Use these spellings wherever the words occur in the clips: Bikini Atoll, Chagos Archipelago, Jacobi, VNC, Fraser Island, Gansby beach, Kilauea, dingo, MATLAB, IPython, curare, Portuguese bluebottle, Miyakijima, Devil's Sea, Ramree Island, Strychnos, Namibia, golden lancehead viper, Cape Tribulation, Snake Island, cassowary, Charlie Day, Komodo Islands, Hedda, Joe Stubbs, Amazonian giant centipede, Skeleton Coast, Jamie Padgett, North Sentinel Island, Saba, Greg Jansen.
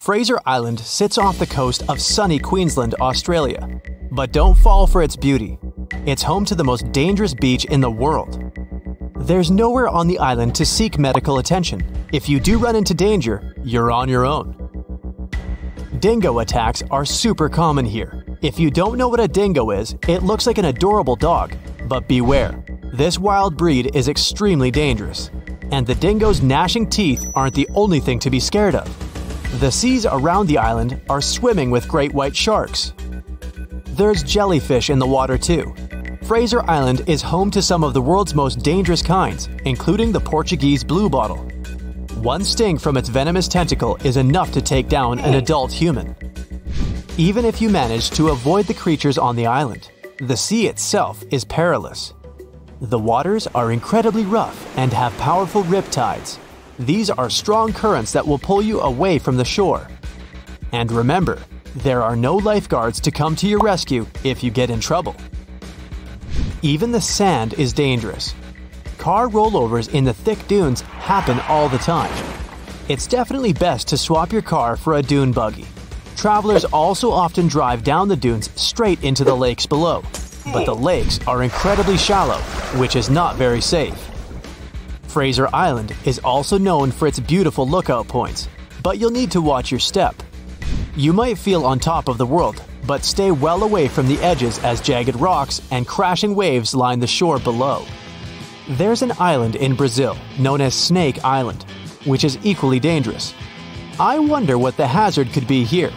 Fraser Island sits off the coast of sunny Queensland, Australia. But don't fall for its beauty. It's home to the most dangerous beach in the world. There's nowhere on the island to seek medical attention. If you do run into danger, you're on your own. Dingo attacks are super common here. If you don't know what a dingo is, it looks like an adorable dog. But beware, this wild breed is extremely dangerous. And the dingo's gnashing teeth aren't the only thing to be scared of. The seas around the island are swimming with great white sharks. There's jellyfish in the water too. Fraser Island is home to some of the world's most dangerous kinds, including the Portuguese bluebottle. One sting from its venomous tentacle is enough to take down an adult human. Even if you manage to avoid the creatures on the island, the sea itself is perilous. The waters are incredibly rough and have powerful riptides. These are strong currents that will pull you away from the shore. And remember, there are no lifeguards to come to your rescue if you get in trouble. Even the sand is dangerous. Car rollovers in the thick dunes happen all the time. It's definitely best to swap your car for a dune buggy. Travelers also often drive down the dunes straight into the lakes below, but the lakes are incredibly shallow, which is not very safe. Fraser Island is also known for its beautiful lookout points, but you'll need to watch your step. You might feel on top of the world, but stay well away from the edges as jagged rocks and crashing waves line the shore below. There's an island in Brazil known as Snake Island, which is equally dangerous. I wonder what the hazard could be here.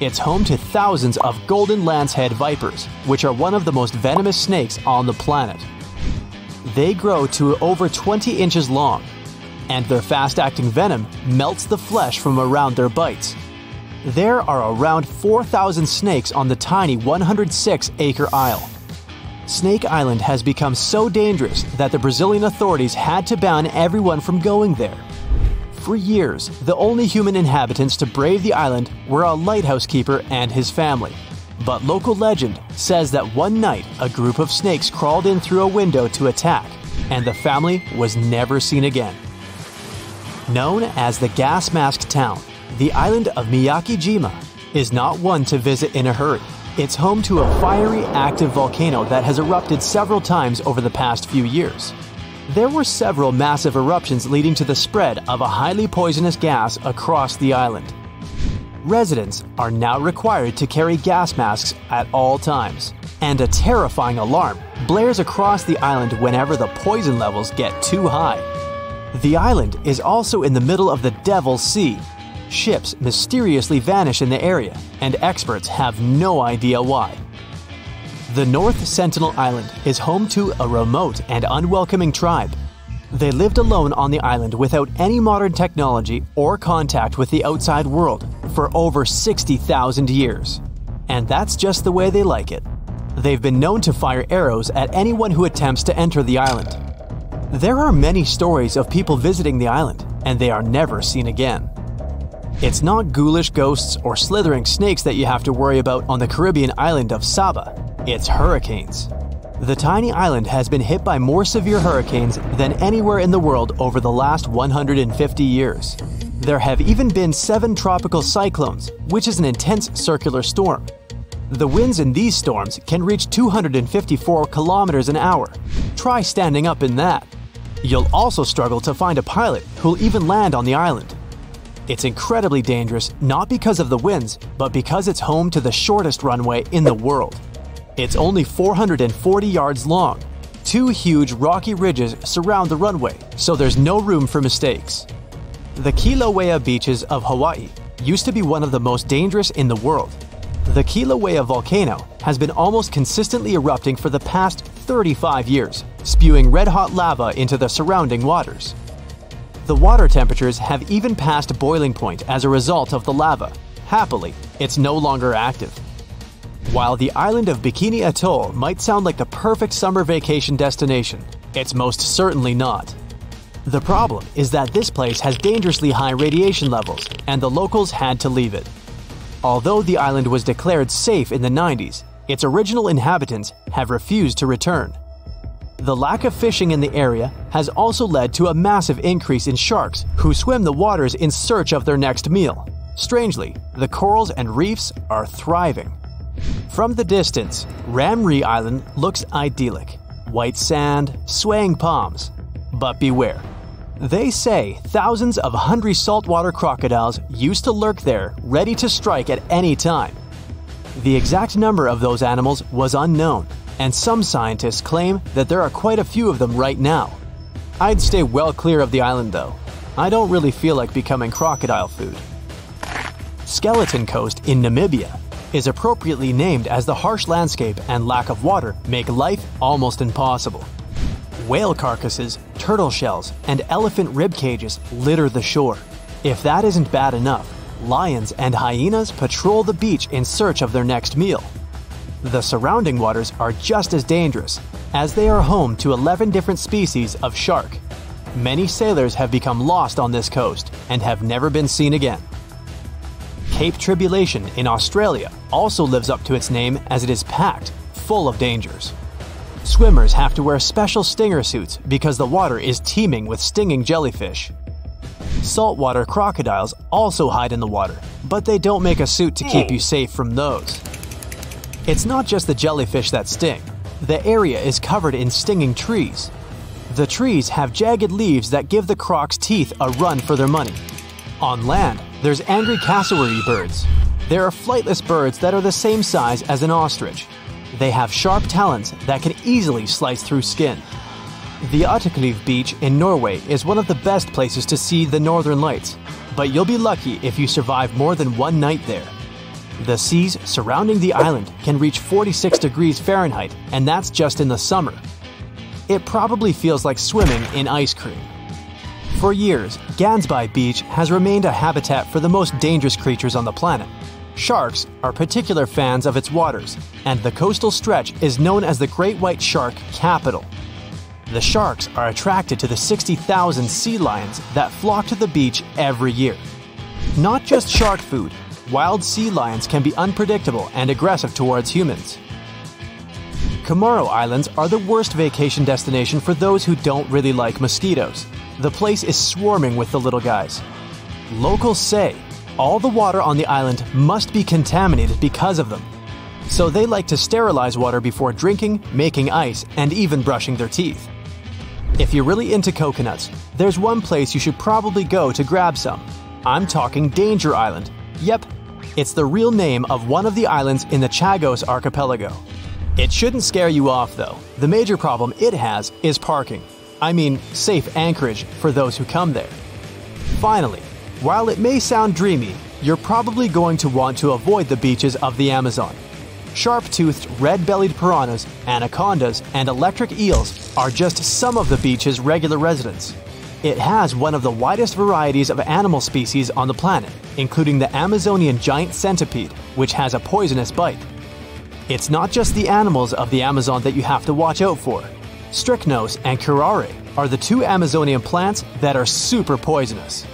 It's home to thousands of golden lancehead vipers, which are one of the most venomous snakes on the planet. They grow to over 20 inches long, and their fast-acting venom melts the flesh from around their bites. There are around 4,000 snakes on the tiny 106-acre isle. Snake Island has become so dangerous that the Brazilian authorities had to ban everyone from going there. For years, the only human inhabitants to brave the island were a lighthouse keeper and his family. But local legend says that one night, a group of snakes crawled in through a window to attack, and the family was never seen again. Known as the gas mask town, the island of Miyakijima is not one to visit in a hurry. It's home to a fiery, active volcano that has erupted several times over the past few years. There were several massive eruptions leading to the spread of a highly poisonous gas across the island. Residents are now required to carry gas masks at all times, and a terrifying alarm blares across the island whenever the poison levels get too high. The island is also in the middle of the Devil's Sea. Ships mysteriously vanish in the area, and experts have no idea why. The North Sentinel Island is home to a remote and unwelcoming tribe. They lived alone on the island without any modern technology or contact with the outside world for over 60,000 years. And that's just the way they like it. They've been known to fire arrows at anyone who attempts to enter the island. There are many stories of people visiting the island, and they are never seen again. It's not ghoulish ghosts or slithering snakes that you have to worry about on the Caribbean island of Saba, it's hurricanes. The tiny island has been hit by more severe hurricanes than anywhere in the world over the last 150 years. There have even been 7 tropical cyclones, which is an intense circular storm. The winds in these storms can reach 254 kilometers an hour. Try standing up in that. You'll also struggle to find a pilot who'll even land on the island. It's incredibly dangerous, not because of the winds, but because it's home to the shortest runway in the world. It's only 440 yards long. 2 huge rocky ridges surround the runway, so there's no room for mistakes. The Kilauea beaches of Hawaii used to be one of the most dangerous in the world. The Kilauea volcano has been almost consistently erupting for the past 35 years, spewing red-hot lava into the surrounding waters. The water temperatures have even passed boiling point as a result of the lava. Happily, it's no longer active. While the island of Bikini Atoll might sound like the perfect summer vacation destination, it's most certainly not. The problem is that this place has dangerously high radiation levels, and the locals had to leave it. Although the island was declared safe in the 90s, its original inhabitants have refused to return. The lack of fishing in the area has also led to a massive increase in sharks who swim the waters in search of their next meal. Strangely, the corals and reefs are thriving. From the distance, Ramree Island looks idyllic. White sand, swaying palms. But beware. They say thousands of hungry saltwater crocodiles used to lurk there, ready to strike at any time. The exact number of those animals was unknown, and some scientists claim that there are quite a few of them right now. I'd stay well clear of the island though. I don't really feel like becoming crocodile food. Skeleton Coast in Namibia is appropriately named as the harsh landscape and lack of water make life almost impossible. Whale carcasses, turtle shells, and elephant rib cages litter the shore. If that isn't bad enough, lions and hyenas patrol the beach in search of their next meal. The surrounding waters are just as dangerous, as they are home to 11 different species of shark. Many sailors have become lost on this coast and have never been seen again. Cape Tribulation in Australia also lives up to its name, as it is packed, full of dangers. Swimmers have to wear special stinger suits because the water is teeming with stinging jellyfish. Saltwater crocodiles also hide in the water, but they don't make a suit to keep you safe from those. It's not just the jellyfish that sting. The area is covered in stinging trees. The trees have jagged leaves that give the croc's teeth a run for their money. On land, there's angry cassowary birds. There are flightless birds that are the same size as an ostrich. They have sharp talons that can easily slice through skin. The Bikini beach in Norway is one of the best places to see the northern lights, but you'll be lucky if you survive more than one night there. The seas surrounding the island can reach 46 degrees Fahrenheit, and that's just in the summer. It probably feels like swimming in ice cream. For years, Gansby Beach has remained a habitat for the most dangerous creatures on the planet. Sharks are particular fans of its waters, and the coastal stretch is known as the Great White Shark Capital. The sharks are attracted to the 60,000 sea lions that flock to the beach every year. Not just shark food, wild sea lions can be unpredictable and aggressive towards humans. Komodo Islands are the worst vacation destination for those who don't really like mosquitoes. The place is swarming with the little guys. Locals say all the water on the island must be contaminated because of them. So they like to sterilize water before drinking, making ice, and even brushing their teeth. If you're really into coconuts, there's one place you should probably go to grab some. I'm talking Danger Island. Yep, it's the real name of one of the islands in the Chagos Archipelago. It shouldn't scare you off though. The major problem it has is parking. I mean, safe anchorage for those who come there. Finally, while it may sound dreamy, you're probably going to want to avoid the beaches of the Amazon. Sharp-toothed, red-bellied piranhas, anacondas, and electric eels are just some of the beach's regular residents. It has one of the widest varieties of animal species on the planet, including the Amazonian giant centipede, which has a poisonous bite. It's not just the animals of the Amazon that you have to watch out for. Strychnos and curare are the two Amazonian plants that are super poisonous.